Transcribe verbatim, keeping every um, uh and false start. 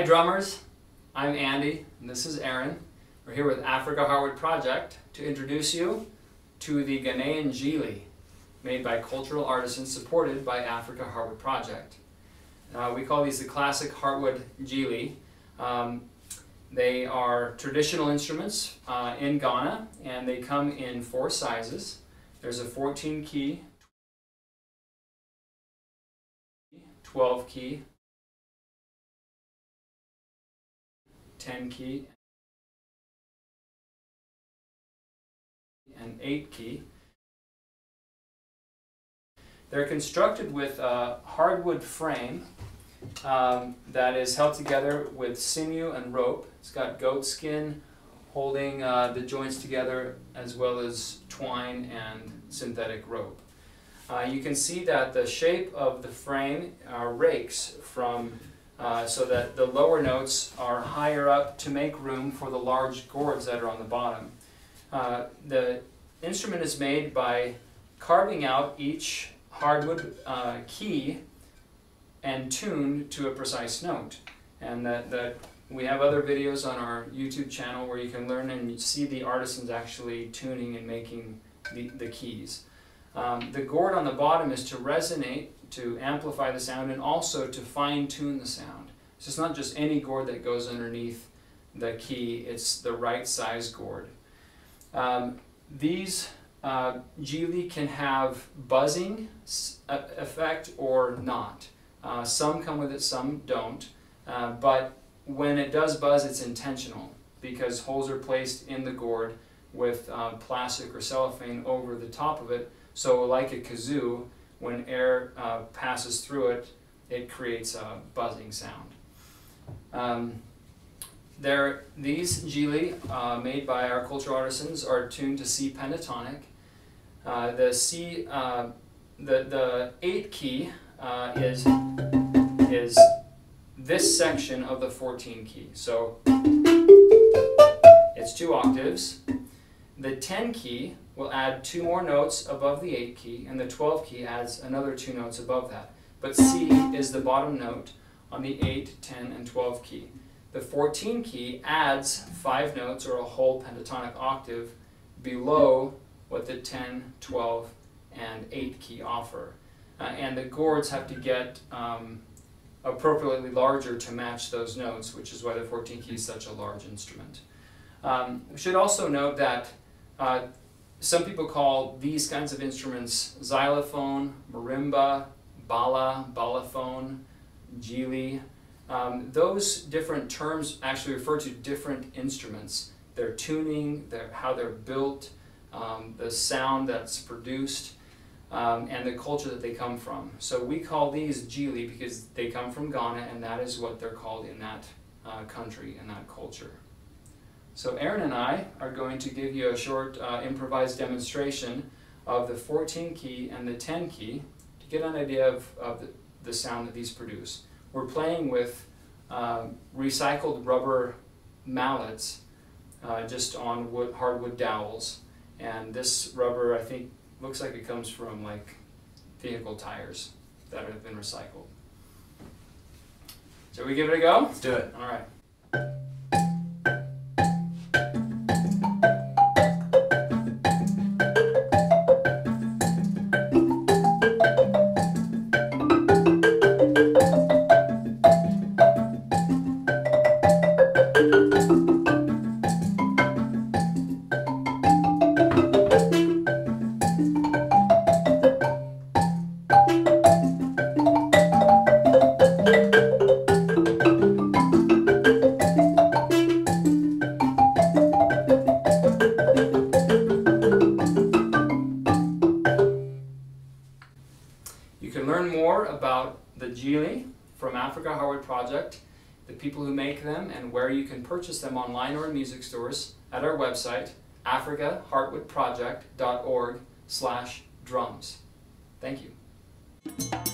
Hi drummers, I'm Andy and this is Aaron. We're here with Africa Heartwood Project to introduce you to the Ghanaian gyli, made by cultural artisans supported by Africa Heartwood Project. Uh, we call these the classic Heartwood gyli. Um, they are traditional instruments uh, in Ghana, and they come in four sizes. There's a fourteen key, twelve key, ten key, and eight key. They're constructed with a hardwood frame um, that is held together with sinew and rope. It's got goat skin holding uh, the joints together, as well as twine and synthetic rope. Uh, you can see that the shape of the frame uh, rakes from Uh, so that the lower notes are higher up to make room for the large gourds that are on the bottom. Uh, the instrument is made by carving out each hardwood uh, key and tuned to a precise note. And that, that we have other videos on our YouTube channel where you can learn and see the artisans actually tuning and making the, the keys. Um, the gourd on the bottom is to resonate, to amplify the sound, and also to fine-tune the sound. So it's not just any gourd that goes underneath the key, it's the right size gourd. Um, these uh, gyli can have buzzing effect or not. Uh, some come with it, some don't. Uh, but when it does buzz, it's intentional, because holes are placed in the gourd with uh, plastic or cellophane over the top of it. So like a kazoo, when air uh, passes through it, it creates a buzzing sound. Um, there, these gyli, uh, made by our cultural artisans, are tuned to C pentatonic. Uh, the C, uh, the the eight key uh, is is this section of the fourteen key. So it's two octaves. The ten key will add two more notes above the eight key, and the twelve key adds another two notes above that. But C is the bottom note on the eight, ten, and twelve key. The fourteen key adds five notes, or a whole pentatonic octave, below what the ten, twelve, and eight key offer. Uh, and the gourds have to get um, appropriately larger to match those notes, which is why the fourteen key is such a large instrument. Um, we should also note that Uh, some people call these kinds of instruments xylophone, marimba, bala, balafon, gyli. Um, those different terms actually refer to different instruments. Their tuning, their, how they're built, um, the sound that's produced, um, and the culture that they come from. So we call these gyli because they come from Ghana, and that is what they're called in that uh, country, in that culture. So Aaron and I are going to give you a short uh, improvised demonstration of the fourteen key and the ten key to get an idea of, of the, the sound that these produce. We're playing with uh, recycled rubber mallets uh, just on wood, hardwood dowels, and this rubber, I think, looks like it comes from like vehicle tires that have been recycled. Shall we give it a go? Let's do it. All right. You can learn more about the gyli from Africa Heartwood Project, the people who make them, and where you can purchase them online or in music stores at our website, Africa Heartwood Project dot org slash drums. Thank you.